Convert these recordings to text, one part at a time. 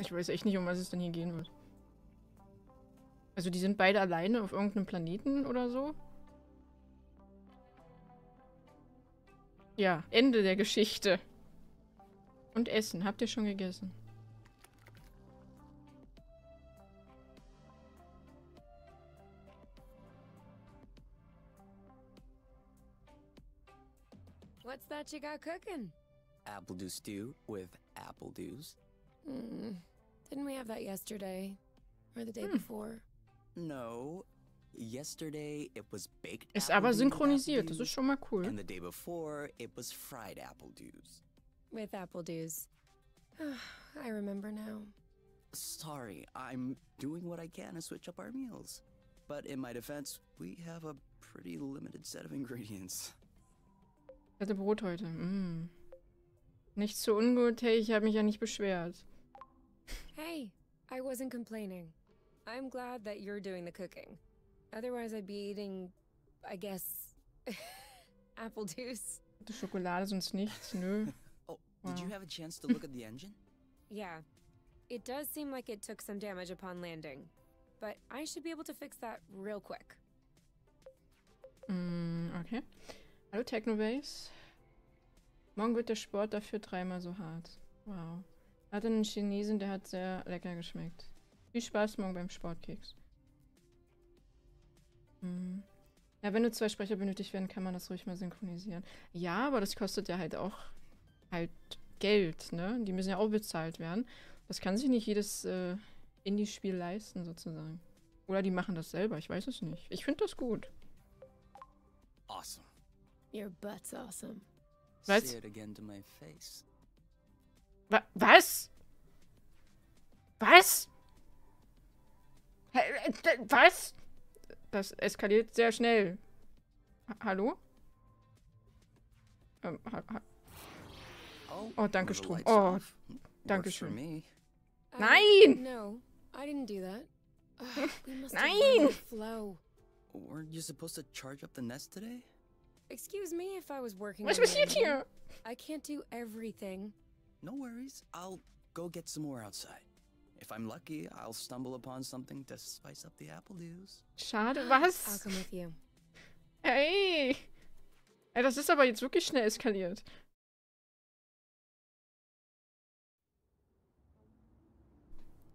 Ich weiß echt nicht, um was es denn hier gehen wird. Also die sind beide alleine auf irgendeinem Planeten oder so? Ja, Ende der Geschichte. Und Essen. Habt ihr schon gegessen? What's that you got cooking? Appledew stew with appledews. Mm. Didn't we have that yesterday? Or the day before? No. Yesterday it was baked. Ist aber synchronisiert, das ist schon mal cool. And the day before it was fried appledews. With appledews. I remember now. Sorry, I'm doing what I can to switch up our meals. But in my defense, we have a pretty limited set of ingredients. Ich hatte Brot heute. Mm. Nichts so ungut, hey, ich habe mich ja nicht beschwert. Hey, I wasn't complaining. I'm glad that you're doing the cooking. Otherwise I'd be eating, I guess, apple juice. Schokolade sonst nichts, nö. Oh, did you have a chance to look at the engine? Yeah. It does seem like it took some damage upon landing. But I should be able to fix that real quick. Okay. Hallo Technobase. Morgen wird der Sport dafür dreimal so hart. Wow. Hatte einen Chinesen, der hat sehr lecker geschmeckt. Viel Spaß morgen beim Sportkeks. Hm. Ja, wenn nur zwei Sprecher benötigt werden, kann man das ruhig mal synchronisieren. Ja, aber das kostet ja halt auch Geld, ne? Die müssen ja auch bezahlt werden. Das kann sich nicht jedes Indie-Spiel leisten, sozusagen. Oder die machen das selber, ich weiß es nicht. Ich finde das gut. Awesome. Your butt's awesome. Was? Was? Was? Was? Das eskaliert sehr schnell. Hallo? Oh, danke Strom. Oh, danke schön. Nein! Nein! Weren't you supposed to charge up the nest today? Excuse me if I was working. Was passiert hier? I can't do everything. No worries. I'll go get some more outside. If I'm lucky, I'll stumble upon something to spice up the appledews. Schade, was? I'll come with you. Hey. Ey, das ist aber jetzt wirklich schnell eskaliert.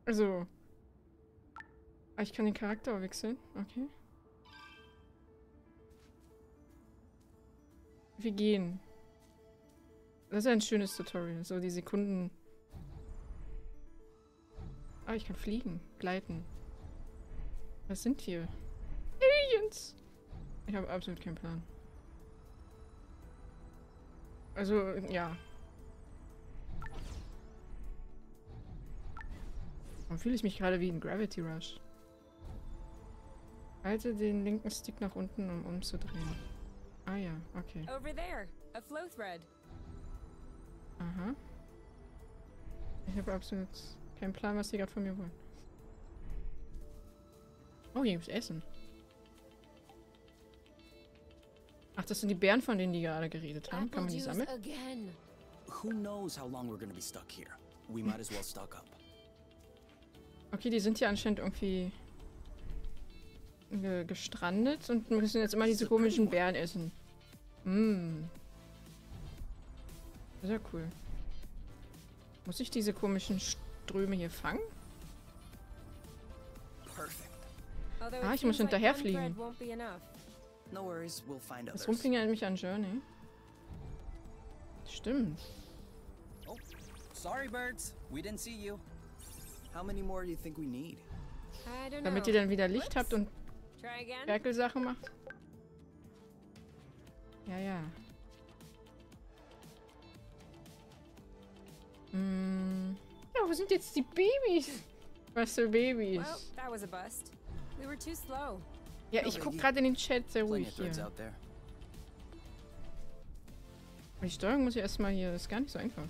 Also. Ich kann den Charakter wechseln. Okay. Wir gehen. Das ist ja ein schönes Tutorial. So die Sekunden. Ah, ich kann fliegen. Gleiten. Was sind hier? Aliens! Ich habe absolut keinen Plan. Also, ja. Warum fühle ich mich gerade wie in Gravity Rush? Halte den linken Stick nach unten, um umzudrehen. Ah ja, okay. Over there, a flow thread. Aha. Ich habe absolut keinen Plan, was die gerade von mir wollen. Oh, hier gibt's Essen. Ach, das sind die Bären, von denen die gerade geredet haben. Kann man die sammeln? Okay, die sind hier anscheinend irgendwie gestrandet und müssen jetzt immer diese komischen Bären essen. Mm. Sehr cool. Muss ich diese komischen Ströme hier fangen? Ah, ich muss hinterherfliegen. Das Rumpfing erinnert mich an Journey. Stimmt. Oh, sorry birds, we didn't see you. How many more do you think we need? Damit ihr dann wieder Licht habt und Werkelsache macht. Ja, ja. Mm. Ja, wo sind jetzt die Babys? Was für Babys? Ja, ich guck gerade in den Chat, sehr ruhig hier. Die Steuerung muss ich erstmal hier, das ist gar nicht so einfach.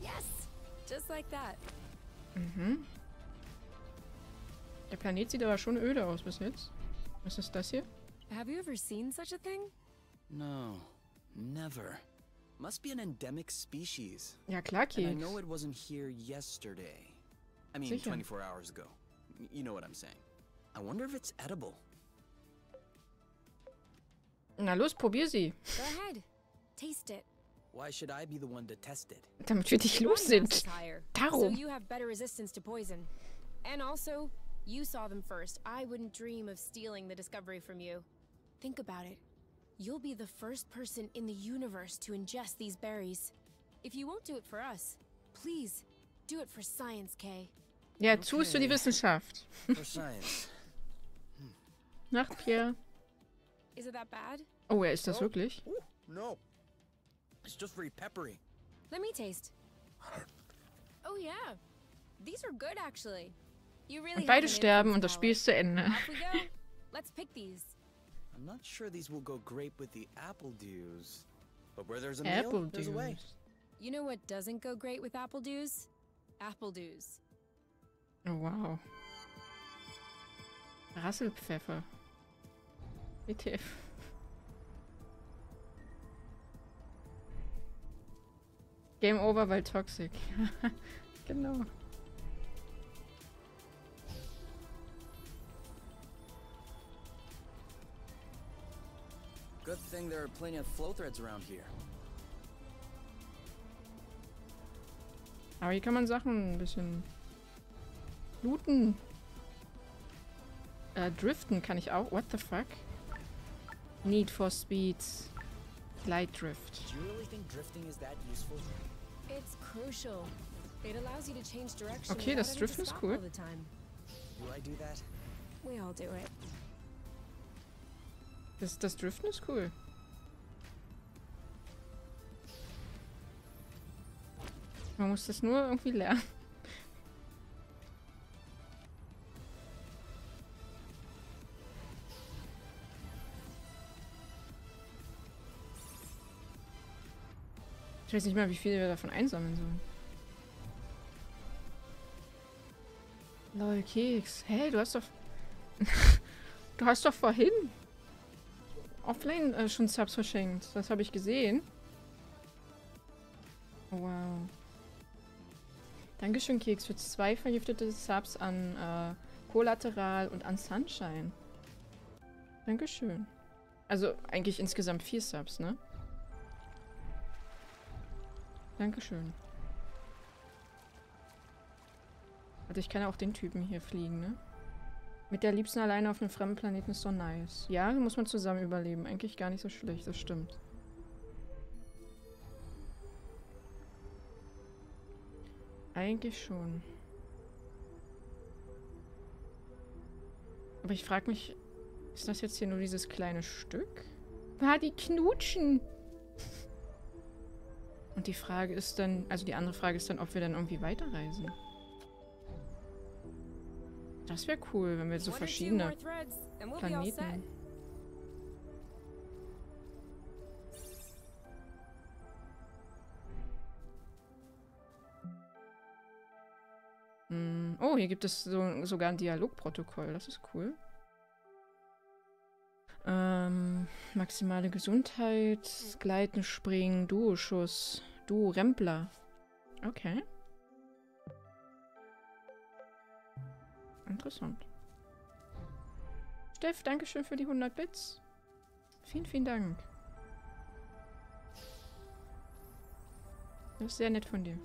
Yes! Just like that. Mhm. Der Planet sieht aber schon öde aus bis jetzt. Was ist das hier? Have you ever seen such a thing? No, never. Must be an endemic species. Ja, klar, Keks. And I know it wasn't here yesterday. I mean, 24 hours ago. You know what I'm saying. I wonder if it's edible. Na los, probier sie. Go ahead. Taste it. Why should I be the one to test it? Damit wir dich los sind. Darum. So you have better resistance to poison. And also, you saw them first. I wouldn't dream of stealing the discovery from you. Think about it. You'll be the first person in the universe to ingest these berries. If you won't do it for us, please do it for science, Kay. Ja, tust du die Wissenschaft. For science. Nacht, Pierre. Is it that bad? Oh, ist das wirklich? No. It's just very peppery. Let me taste. Oh yeah. These are good actually. You really. Beide sterben und das Spiel ist zu Ende. Let's pick these. I'm not sure these will go great with the apple dews. But where there's a meal, there's a way. You know what doesn't go great with apple dews? Apple dews. Oh wow. Rasselpfeffer. ETF. Game over, weil toxic. Genau. Good thing there are plenty of flow threads around here. Aber hier kann man Sachen ein bisschen looten. Driften kann ich auch. What the fuck? Need for Speed. Light Drift. Do you really think drifting is that useful? It's crucial. It allows you to change direction. Okay, das Driften ist cool. Das Driften ist cool. Man muss das nur irgendwie lernen. Ich weiß nicht mal, wie viel wir davon einsammeln sollen. Lol, Keks. Hey, du hast doch... du hast doch vorhin offline schon Subs verschenkt. Das habe ich gesehen. Wow. Dankeschön, Keks, für 2 vergiftete Subs an Collateral und an Sunshine. Dankeschön. Also eigentlich insgesamt 4 Subs, ne? Dankeschön. Also ich kann ja auch den Typen hier fliegen, ne? Mit der Liebsten alleine auf einem fremden Planeten ist doch nice. Ja, muss man zusammen überleben. Eigentlich gar nicht so schlecht, das stimmt. Eigentlich schon. Aber ich frage mich, ist das jetzt hier nur dieses kleine Stück? Ah, die knutschen! Und die Frage ist dann, also die andere Frage ist dann, ob wir dann irgendwie weiterreisen. Das wäre cool, wenn wir so verschiedene Planeten... Oh, hier gibt es sogar ein Dialogprotokoll. Das ist cool. Maximale Gesundheit, Gleiten, Springen, Duo-Schuss, Duo-Rempler. Okay. Interessant. Steff, dankeschön für die 100 Bits. Vielen, vielen Dank. Das ist sehr nett von dir.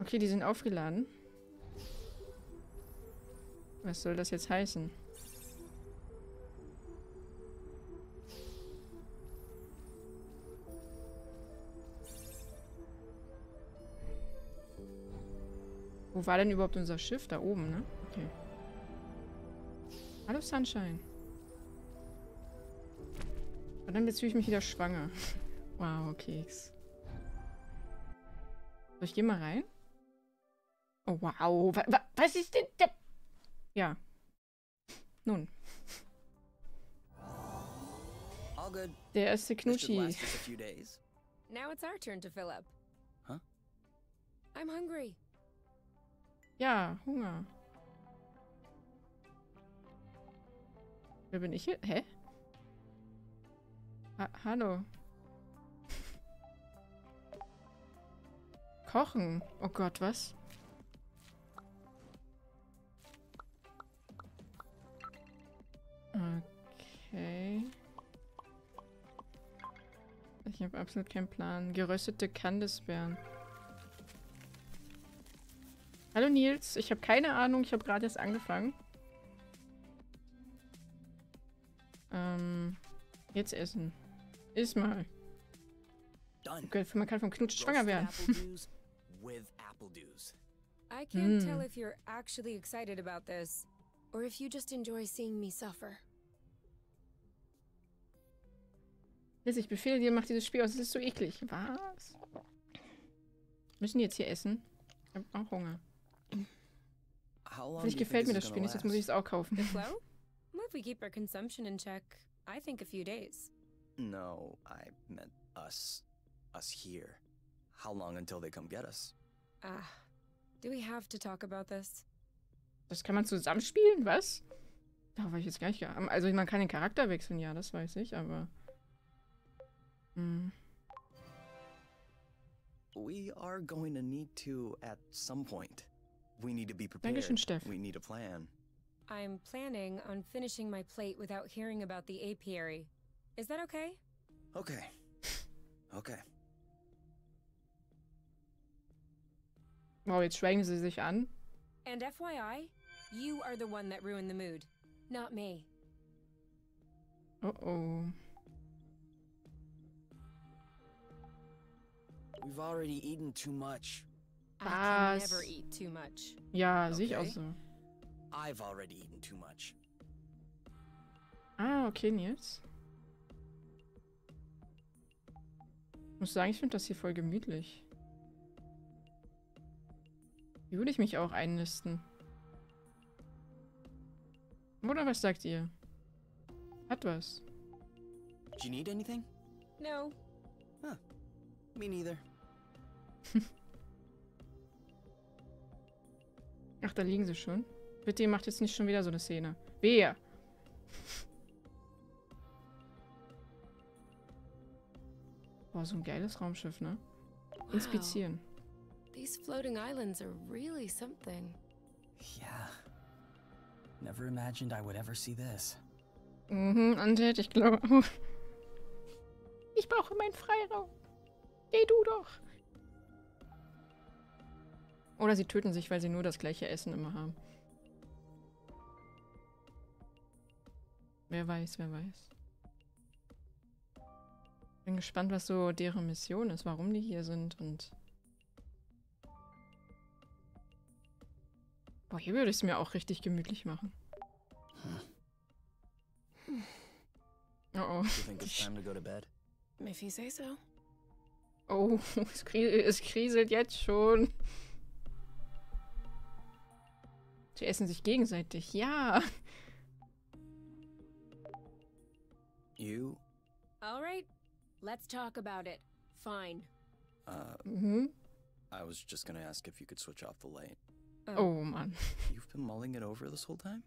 Okay, die sind aufgeladen. Was soll das jetzt heißen? Wo war denn überhaupt unser Schiff? Da oben, ne? Okay. Hallo Sunshine. Und dann beziehe ich mich wieder schwanger. Wow, Keks. Soll ich hier mal rein? Oh, wow. Was ist denn da? Ja. Nun. Der erste Knutschi. Now it's our turn to fill up. Huh? I'm hungry. Ja, Hunger. Wer bin ich hier? Hä? Hallo. Kochen. Oh Gott, was? Okay. Ich habe absolut keinen Plan. Geröstete Kandisbeeren. Hallo Nils, ich habe keine Ahnung, ich habe gerade erst angefangen. Jetzt essen. Iss mal. Okay, man kann vom Knutsch schwanger werden. I can't tell if you're actually excited about this or if you just enjoy seeing me suffer. Ich befehle dir, mach dieses Spiel aus. Es ist so eklig. Was? Müssen die jetzt hier essen? Ich hab auch Hunger. Vielleicht gefällt mir das Spiel nicht, jetzt muss ich es auch kaufen. I think a few days. No, I meant us. Us here. How long until they come get us? Do we have to talk about this? Das kann man zusammenspielen, was? Da war ich jetzt gar nicht. Also man kann den Charakter wechseln, ja, das weiß ich, aber... We are going to need to at some point. We need to be prepared. Dankeschön, Steff. We need a plan. I'm planning on finishing my plate without hearing about the apiary. Is that okay? Okay. Okay. Wow, jetzt schweigen sie sich an. And FYI, you are the one that ruined the mood, not me. Uh-oh. We've already eaten too much. I can never eat too much. Ja, okay. Sehe ich auch so. I've already eaten too much. Okay, Nils. Ich muss sagen, ich finde das hier voll gemütlich. Hier würde ich mich auch einnisten. Oder was sagt ihr? Hat was. Do you need anything? No. Huh. Me neither. Ach, da liegen sie schon. Bitte, ihr macht jetzt nicht schon wieder so eine Szene. Wehe! Boah, so ein geiles Raumschiff, ne? Inspizieren. Wow. These floating islands are really something. Yeah. Never imagined I would ever see this. Mhm, Andett, ich glaube auch. Ich brauche meinen Freiraum. Geh du doch! Oder sie töten sich, weil sie nur das gleiche Essen immer haben. Wer weiß, wer weiß. Bin gespannt, was so deren Mission ist, warum die hier sind und... Boah, hier würde ich es mir auch richtig gemütlich machen. Oh oh. Oh, es kriselt jetzt schon. Sie essen sich gegenseitig, ja. You? All right. Let's talk about it. Fine. I was just gonna ask if you could switch off the light. Oh man. You've been mulling it over this whole time?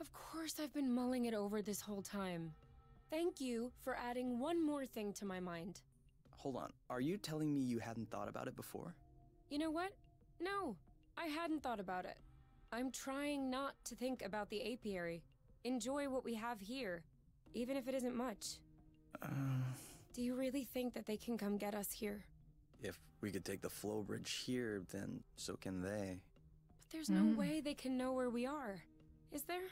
Of course I've been mulling it over this whole time. Thank you for adding one more thing to my mind. Hold on. Are you telling me you hadn't thought about it before? You know what? No. I hadn't thought about it. I'm trying not to think about the apiary. Enjoy what we have here. Even if it isn't much. Do you really think that they can come get us here? If we could take the flow bridge here, then so can they. But there's no way they can know where we are, is there?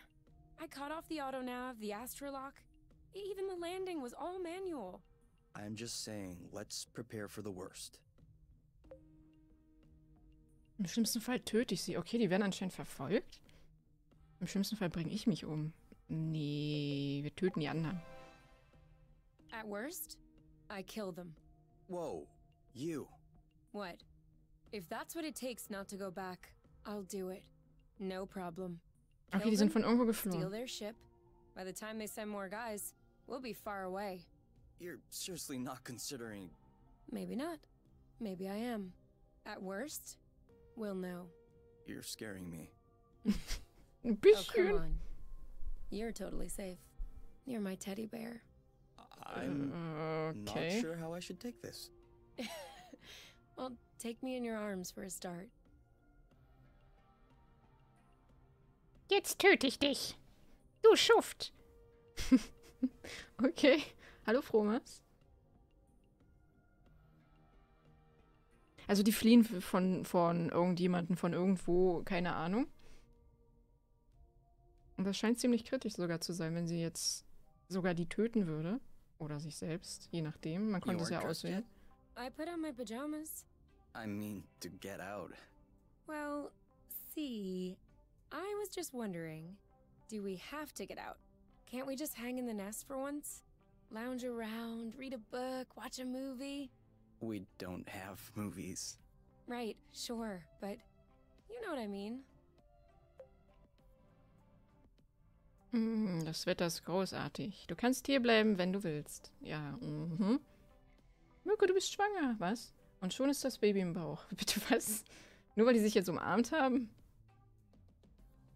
I cut off the autonav, the astrolock, even the landing was all manual. I'm just saying, let's prepare for the worst. Im schlimmsten Fall töte ich sie. Okay, die werden anscheinend verfolgt. Im schlimmsten Fall bringe ich mich um. Nee, wir töten die anderen. At worst, I kill them. Whoa, you. What? If that's what it takes not to go back, I'll do it. No problem. Okay, die sind von irgendwo geflohen. Steal their ship. By the time they send more guys, we'll be far away. You're seriously not considering... Maybe not. Maybe I am. At worst, we'll know. You're scaring me. Oh, come on. You're totally safe. You're my teddy bear. I'm okay. Not sure how I should take this. Well, take me in your arms for a start. Jetzt töte ich dich. Du Schuft. Okay. Hallo, Fromas. Also die fliehen von irgendjemandem, von irgendwo, keine Ahnung. Und das scheint ziemlich kritisch sogar zu sein, wenn sie jetzt sogar die töten würde. Oder sich selbst, je nachdem. Man konnte es ja auswählen. I put on my pajamas. I mean, to get out. Well, see, I was just wondering, do we have to get out? Can't we just hang in the nest for once? Lounge around, read a book, watch a movie? We don't have movies. Right, sure, but you know what I mean. Das Wetter ist großartig. Du kannst hier bleiben, wenn du willst. Ja, mhm. Mirko, du bist schwanger, was? Und schon ist das Baby im Bauch. Bitte was? Nur weil die sich jetzt umarmt haben?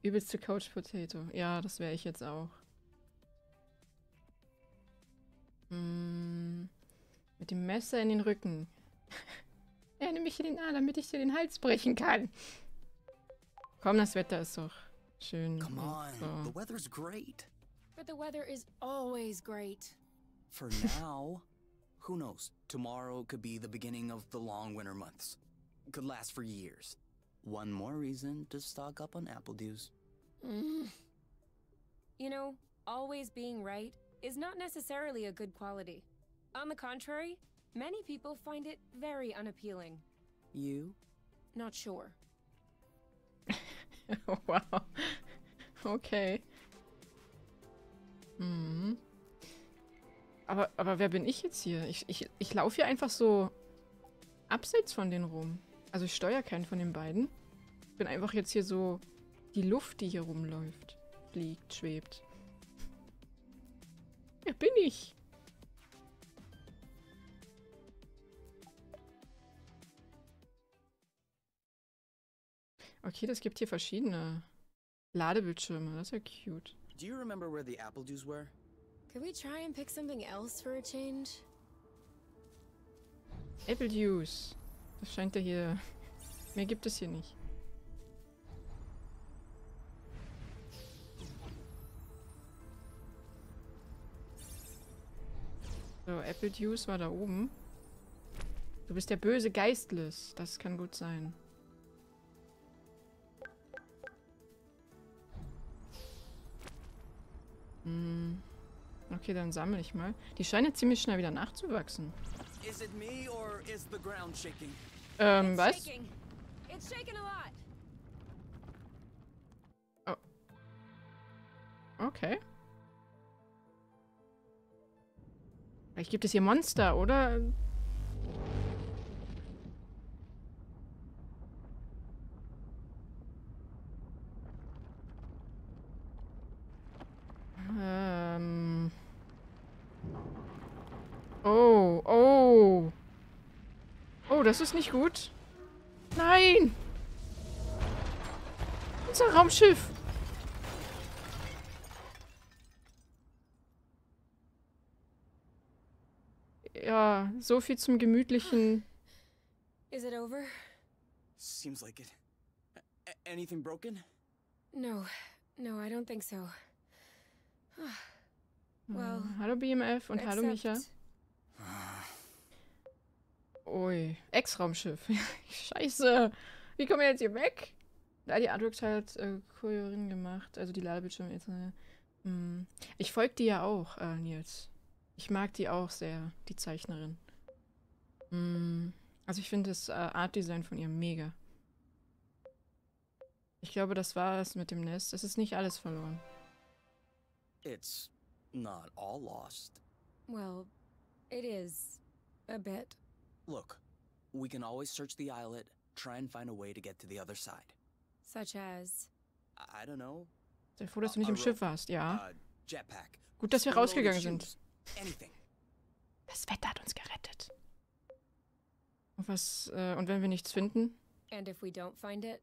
Übelste Couch Potato. Ja, das wäre ich jetzt auch. Mit dem Messer in den Rücken. Ja, nimm mich in den Arm, damit ich dir den Hals brechen kann. Komm, das Wetter ist doch schön. Come on, so. The weather's great. But the weather is always great. For now, who knows? Tomorrow could be the beginning of the long winter months. Could last for years. One more reason to stock up on apple dews. You know, always being right is not necessarily a good quality. On the contrary, many people find it very unappealing. You? Not sure. Wow. Okay. Mhm. Aber wer bin ich jetzt hier? Ich laufe hier einfach so abseits von denen rum. Also ich steuere keinen von den beiden. Ich bin einfach jetzt hier so die Luft, die hier rumläuft. Fliegt, schwebt. Wer bin ich? Okay, das gibt hier verschiedene Ladebildschirme. Das ist ja cute. Do you remember where the apple dews were? Could we try and pick something else for a change? Apple dews. Das scheint ja hier. Mehr gibt es hier nicht. So, Apple dews war da oben. Du bist der böse Geistless. Das kann gut sein. Okay, dann sammle ich mal. Die scheinen ziemlich schnell wieder nachzuwachsen. Was? Oh. Okay. Vielleicht gibt es hier Monster, oder? Oh, oh. Oh, das ist nicht gut. Nein! Unser Raumschiff! Ja, so viel zum gemütlichen. Is it over? Seems like it. Anything broken? No, I don't think so. Well, hallo BMF und hallo Micha. Ui, Ex-Raumschiff. Scheiße. Wie kommen wir jetzt hier weg? Da die Artworks halt Kuriorin gemacht, also die Ladebildschirme. Ich folge die ja auch, Nils. Ich mag die auch sehr, die Zeichnerin. Also ich finde das Art-Design von ihr mega. Ich glaube, das war es mit dem Nest. Es ist nicht alles verloren. It's not all lost. Well, it is a bit. Look, we can always search the islet, try and find a way to get to the other side. Such as? I don't know. Sei froh, dass du nicht im Schiff warst, ja. Jetpack. Gut, dass wir rausgegangen sind. Anything. Das Wetter hat uns gerettet. Und was, und wenn wir nichts finden? And if we don't find it?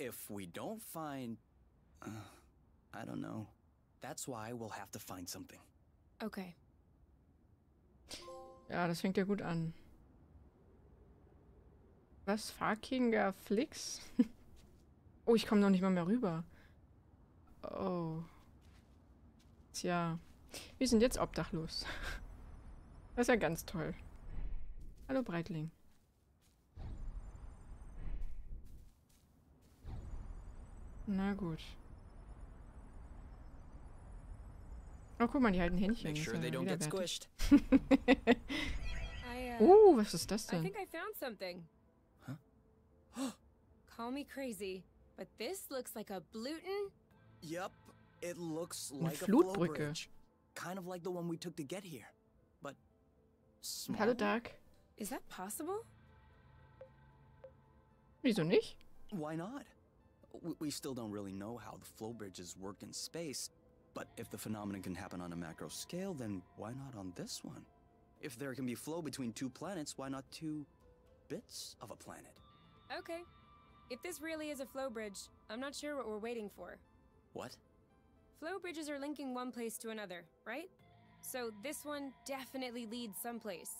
If we don't find... I don't know. That's why we'll have to find something. Okay. Ja, das fängt ja gut an. Was? Fuckinger Flix? Oh, ich komme noch nicht mal mehr rüber. Oh. Tja. Wir sind jetzt obdachlos. Das ist ja ganz toll. Hallo, Breitling. Na gut. Oh, guck mal, die halten Händchen. Make sure they don't get squished. Oh, was ist das denn? I think I found something. Huh? Call me crazy, but this looks like a Bluton. Yep, it looks like a Flutbrücke. Kind of like the one we took to get here. But Hello, Dark. Is that possible? Wieso nicht? Why not? We still don't really know how the flow bridges work in space, but if the phenomenon can happen on a macro scale, then why not on this one? If there can be flow between two planets, why not two bits of a planet? Okay. If this really is a flow bridge, I'm not sure what we're waiting for. What? Flow bridges are linking one place to another, right? So this one definitely leads someplace.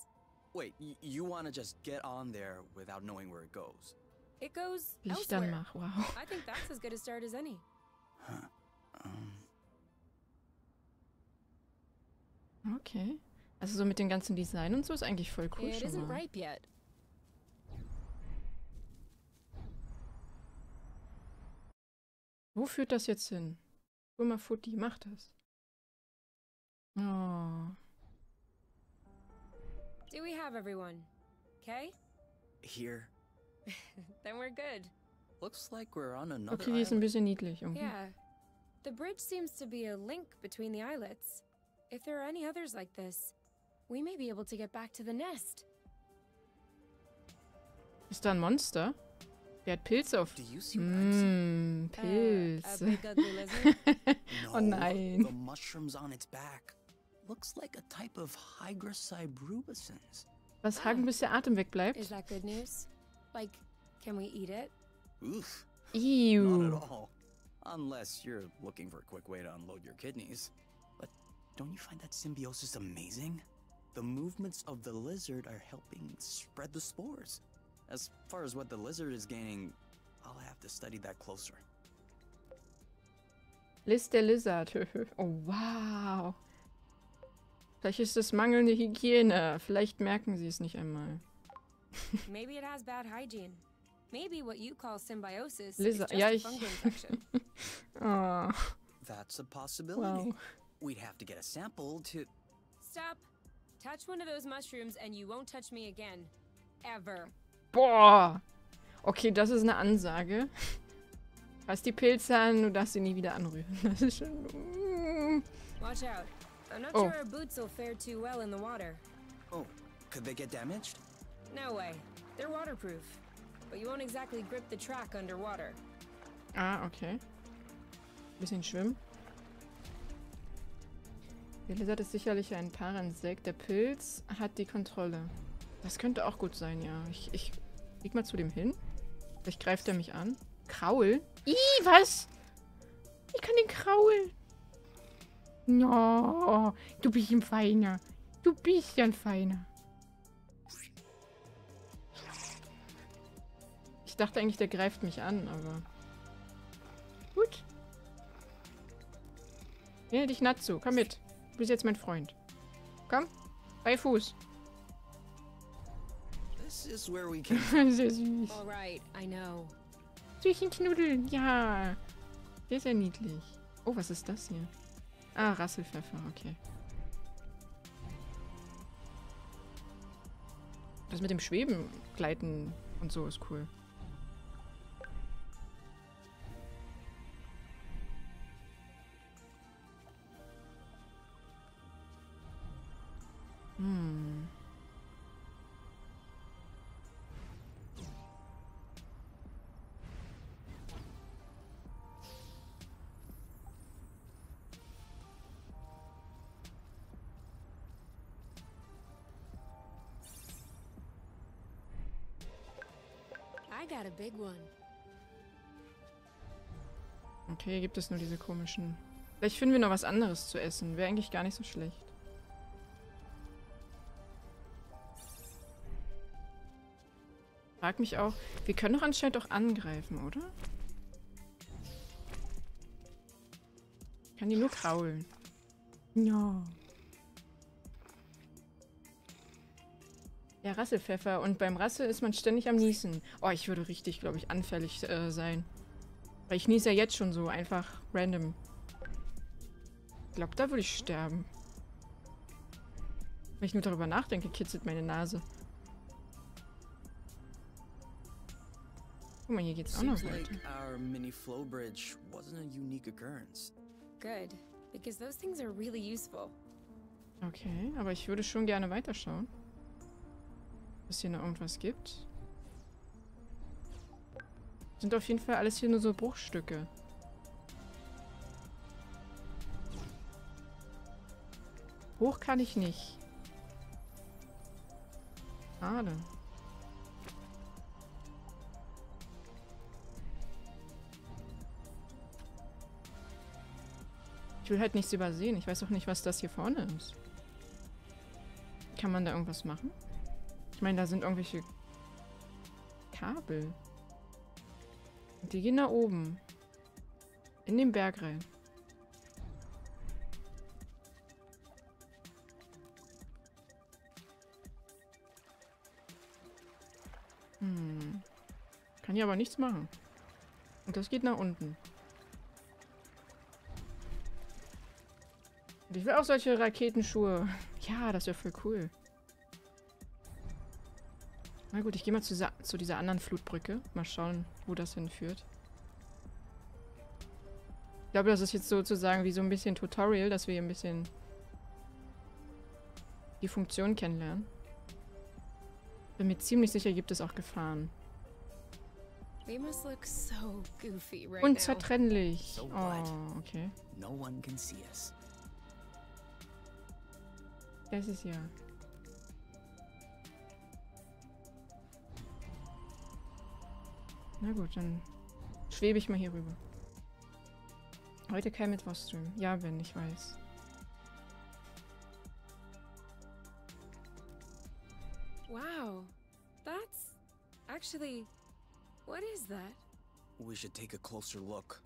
Wait, you want to just get on there without knowing where it goes? It goes elsewhere. Wow. I think that's as good a start as any. Huh. Okay. Also so mit den ganzen Design und so ist eigentlich voll cool schon mal. It isn't ripe yet. Wo führt das jetzt hin? Guck mal, Futti, mach das. Oh. Do we have everyone? Okay? Here. Then we're good. Looks like we're on another. Okay, die ist ein bisschen niedlich irgendwie. Yeah. The bridge seems to be a link between the islets. If there are any others like this, we may be able to get back to the nest. Ist da ein Monster? Der hat Pilze auf. Pilz. Oh nein. The mushrooms on its back. Looks like a type of Hygrocybe-Rubicins. Was haken, bis der Atem wegbleibt? Is that good news? Like, can we eat it? Oof. Ew. Not at all. Unless you're looking for a quick way to unload your kidneys. But don't you find that symbiosis amazing? The movements of the lizard are helping spread the spores. As far as what the lizard is gaining, I'll have to study that closer. List der Lizard. Oh, wow. Vielleicht ist es mangelnde Hygiene. Vielleicht merken sie es nicht einmal. Maybe it has bad hygiene. Maybe what you call symbiosis is just a fungal infection. Oh. That's a possibility. Wow. We'd have to get a sample to... Stop. Touch one of those mushrooms and you won't touch me again. Ever. Boah. Okay, das ist eine Ansage. Fass die Pilze an, du darfst sie nie wieder anrühren. Das ist schon... Watch out. I'm not sure our boots will fare too well in the water. Oh, could they get damaged? No way. They're waterproof. But you won't exactly grip the track underwater. Ah, okay. Bisschen schwimmen. Der Lizard ist sicherlich ein Parasekt. Der Pilz hat die Kontrolle. Das könnte auch gut sein, ja. Ich flieg mal zu dem hin. Vielleicht greift er mich an. Kraul? Ih, was? Ich kann den Kraul. No, du bist ein Feiner. Du bist ja ein Feiner. Ich dachte eigentlich, der greift mich an, aber... Gut. Nehme dich Natsu, komm mit. Du bist jetzt mein Freund. Komm, bei Fuß. Das ist sehr süß. Süßchen knuddeln, ja. Der ist ja niedlich. Oh, was ist das hier? Ah, Rasselpfeffer, okay. Das mit dem Schweben, Gleiten und so ist cool. Okay, hier gibt es nur diese komischen... Vielleicht finden wir noch was anderes zu essen. Wäre eigentlich gar nicht so schlecht. Frag mich auch. Wir können doch anscheinend auch angreifen, oder? Ich kann die nur kraulen. No. Ja, Rasselpfeffer. Und beim Rassel ist man ständig am Niesen. Oh, ich würde richtig, glaube ich, anfällig sein. Weil ich niese ja jetzt schon so. Einfach random. Ich glaube, da würde ich sterben. Wenn ich nur darüber nachdenke, kitzelt meine Nase. Guck mal, hier geht's auch noch weiter. Our mini flow bridge wasn't a unique occurrence. Good, because those things are really useful. Okay, aber ich würde schon gerne weiterschauen. Ob es hier noch irgendwas gibt. Sind auf jeden Fall alles hier nur so Bruchstücke. Hoch kann ich nicht. Schade. Ich will halt nichts übersehen. Ich weiß auch nicht, was das hier vorne ist. Kann man da irgendwas machen? Ich meine, da sind irgendwelche Kabel. Und die gehen nach oben. In den Berg rein. Kann hier aber nichts machen. Und das geht nach unten. Und ich will auch solche Raketenschuhe. Ja, das wäre voll cool. Na gut, ich gehe mal zu dieser anderen Flutbrücke. Mal schauen, wo das hinführt. Ich glaube, das ist jetzt sozusagen wie so ein bisschen Tutorial, dass wir hier ein bisschen die Funktion kennenlernen. Bin mir ziemlich sicher, gibt es auch Gefahren. Unzertrennlich. Oh, okay. Das ist ja. Na gut, dann schwebe ich mal hier rüber. Heute kein Mittwochstream. Ja, Ben, ich weiß. Wow, that's actually. What is that? We should take a closer look.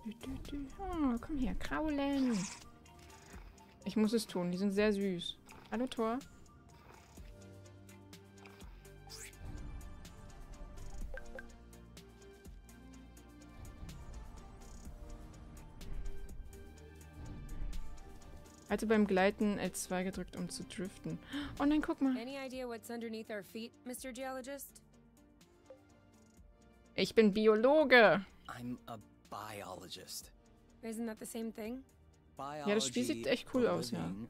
Oh, komm her, kraulen. Ich muss es tun, die sind sehr süß. Hallo, Tor. Also beim Gleiten L2 gedrückt, um zu driften. Oh nein, guck mal. Ich bin Biologe. Ja, das Spiel sieht echt cool aus, ja. And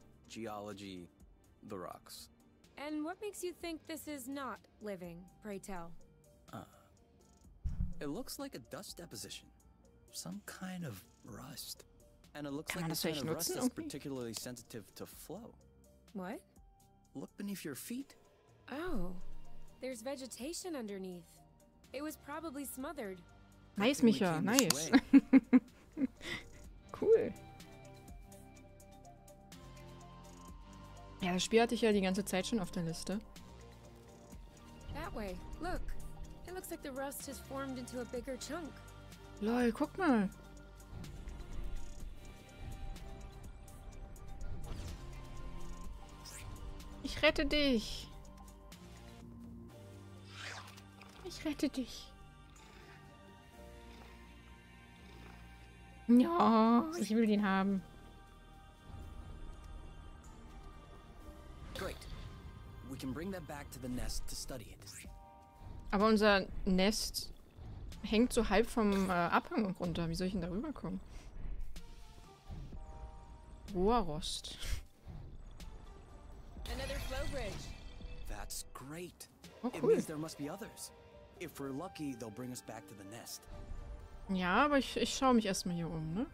it looks like this kind of rust is particularly sensitive to flow. What? Look beneath your feet. Oh, there's vegetation underneath. It was probably smothered. Nice, Micha, nice. Cool. Ja, das Spiel hatte ich ja die ganze Zeit schon auf der Liste. That way. Look. It looks like the rust has formed into a bigger chunk. Lol, guck mal. Ich rette dich. Ich rette dich. Ja, ich will den haben. Aber unser Nest hängt so halb vom Abhang runter. Wie soll ich denn da rüberkommen? Rohrrost. That's great. Oh, cool. It means there must be others. If we're lucky, they'll bring us back to the nest. Ja, aber ich schaue mich erstmal hier um, ne?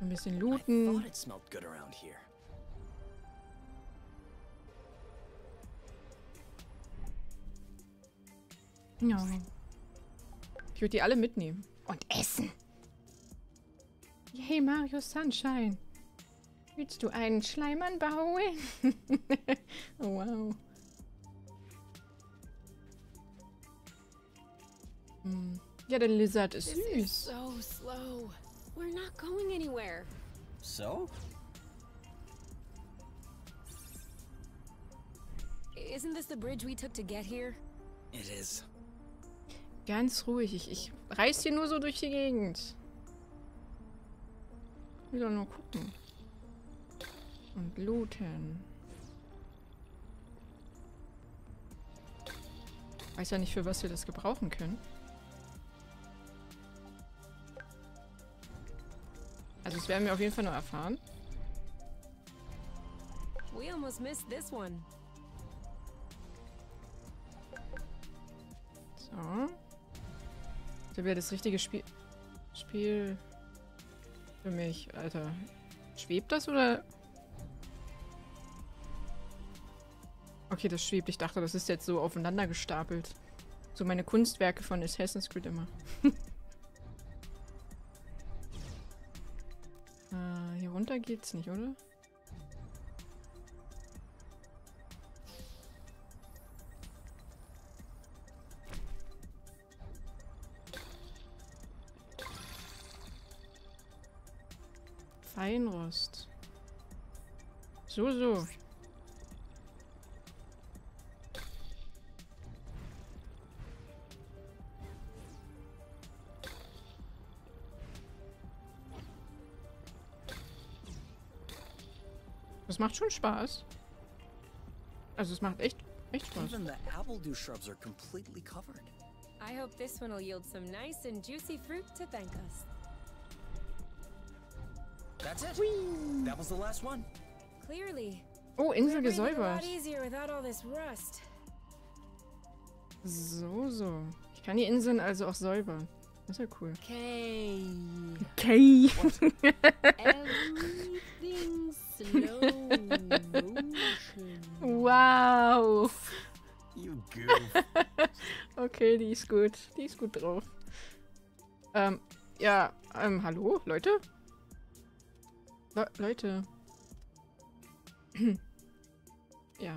Ein bisschen looten. I thought it smelled good around here. Ja. Ich würde die alle mitnehmen. Und essen. Hey Mario Sunshine, willst du einen Schleim anbauen? Wow. Hm. Ja, der Lizard ist süß. So slow. We're not going anywhere. So? Isn't this the bridge we took to get here? It is. Ganz ruhig, ich reiß hier nur so durch die Gegend. Ich will doch nur gucken. Und looten. Weiß ja nicht, für was wir das gebrauchen können. Also das werden wir auf jeden Fall noch erfahren. We almost missed this one. So. Das wäre das richtige Spiel für mich, Alter. Schwebt das oder? Okay, das schwebt. Ich dachte, das ist jetzt so aufeinander gestapelt. So meine Kunstwerke von Assassin's Creed immer. Hier runter geht's nicht, oder? Feinrost. So, so. Das macht schon Spaß. Also es macht echt Spaß. Even the apple shrubs are completely covered. I hope this one will yield some nice and juicy fruit to thank us. That's it. Whee. That was the last one. Clearly. Oh, Insel gesäubert. So, so. Ich kann die Inseln also auch säubern. Das ist ja cool. Okay. Okay. Everything slow motion. Wow. You goof. Okay, die ist gut. Die ist gut drauf. Ja, hallo, Leute? Leute. Ja.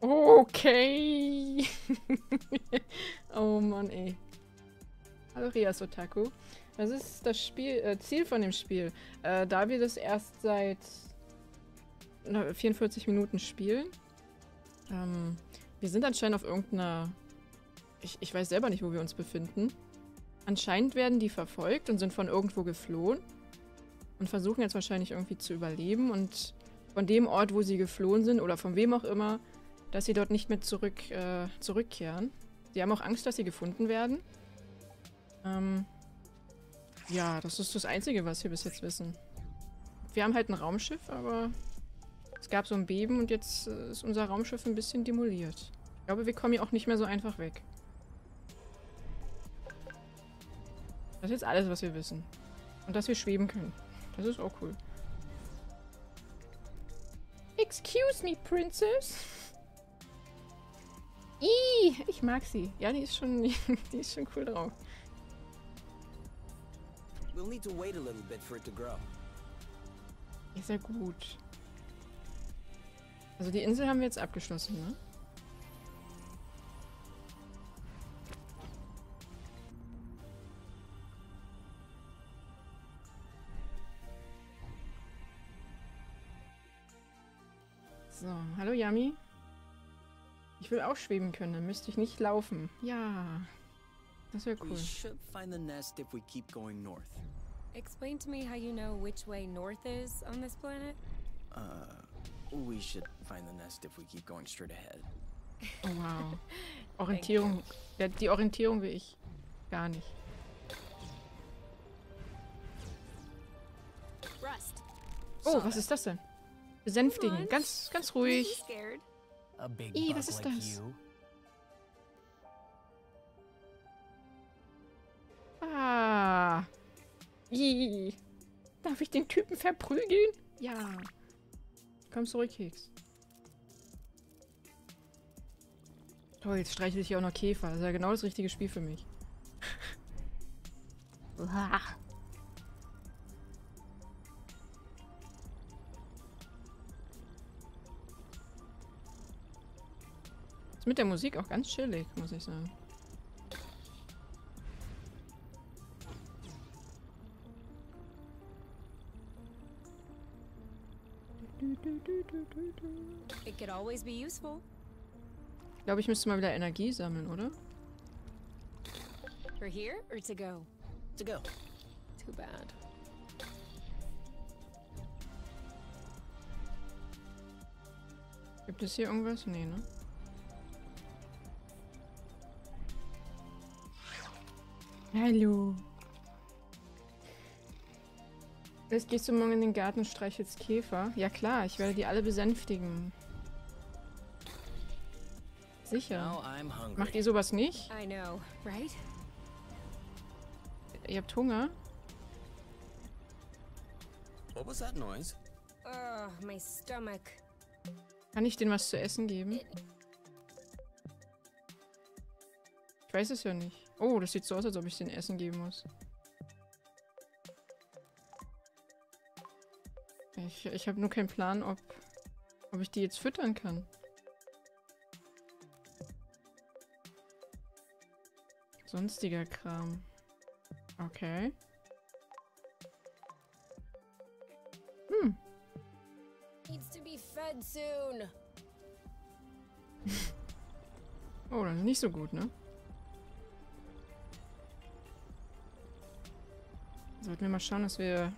Okay. Oh Mann, ey. Hallo Rias Otaku. Was ist das Ziel von dem Spiel? Da wir das erst seit 44 Minuten spielen. Wir sind anscheinend auf irgendeiner... Ich weiß selber nicht, wo wir uns befinden. Anscheinend werden die verfolgt und sind von irgendwo geflohen. Und versuchen jetzt wahrscheinlich irgendwie zu überleben und von dem Ort, wo sie geflohen sind oder von wem auch immer, dass sie dort nicht mehr zurückkehren. Sie haben auch Angst, dass sie gefunden werden. Ja, das ist das Einzige, was wir bis jetzt wissen. Wir haben halt ein Raumschiff, aber es gab so ein Beben und jetzt ist unser Raumschiff ein bisschen demoliert. Ich glaube, wir kommen hier auch nicht mehr so einfach weg. Das ist jetzt alles, was wir wissen. Und dass wir schweben können. Das ist auch cool. Excuse me, Princess. Ih, ich mag sie. Ja, die ist schon cool drauf. We'll need to wait a little bit for it to grow. Ist ja gut. Also die Insel haben wir jetzt abgeschlossen, ne? So, hallo Yami. Ich will auch schweben können, dann müsste ich nicht laufen. Ja, das wäre cool. We should find the nest if we keep going north. Explain to me how you know which way north is on this planet. We should find the nest if we keep going straight ahead. Oh, wow. Orientierung. Ja, die Orientierung will ich gar nicht. Oh, was ist das denn? Besänftigen. Ganz, ganz ruhig. Ih, was ist das? Ah. Ih. Darf ich den Typen verprügeln? Ja. Komm zurück, Keks. Toll, jetzt streichel ich hier auch noch Käfer. Das ist ja genau das richtige Spiel für mich. Ist mit der Musik auch ganz chillig, muss ich sagen. It could always be useful. Ich glaube, ich müsste mal wieder Energie sammeln, oder? For here or to go? To go. Too bad. Gibt es hier irgendwas? Nee, ne? Hallo. Jetzt gehst du morgen in den Garten und streichelst Käfer. Ja klar, ich werde die alle besänftigen. Sicher. Macht ihr sowas nicht? I know, right? Ihr habt Hunger? What was that noise? Oh, my stomach. Kann ich denen was zu essen geben? Ich weiß es ja nicht. Oh, das sieht so aus, als ob ich denen Essen geben muss. Ich habe nur keinen Plan, ob ich die jetzt füttern kann. Sonstiger Kram. Okay. Hm. Needs to be fed soon. Oh, das ist nicht so gut, ne? Sollten wir mal schauen, dass wir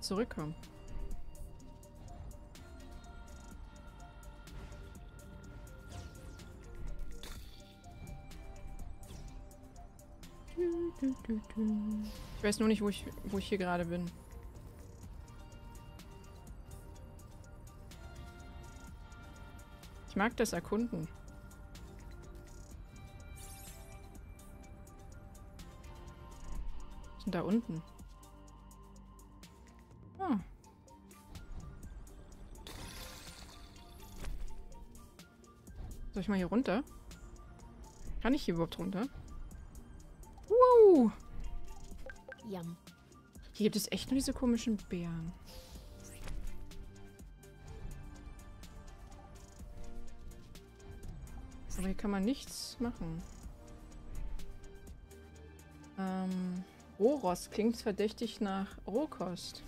zurückkommen. Ich weiß nur nicht, wo ich hier gerade bin. Ich mag das Erkunden. Was ist denn da unten? Ah. Soll ich mal hier runter? Kann ich hier überhaupt runter? Wow! Yum. Hier gibt es echt nur diese komischen Bären. Aber hier kann man nichts machen. Rohrost klingt verdächtig nach Rohkost.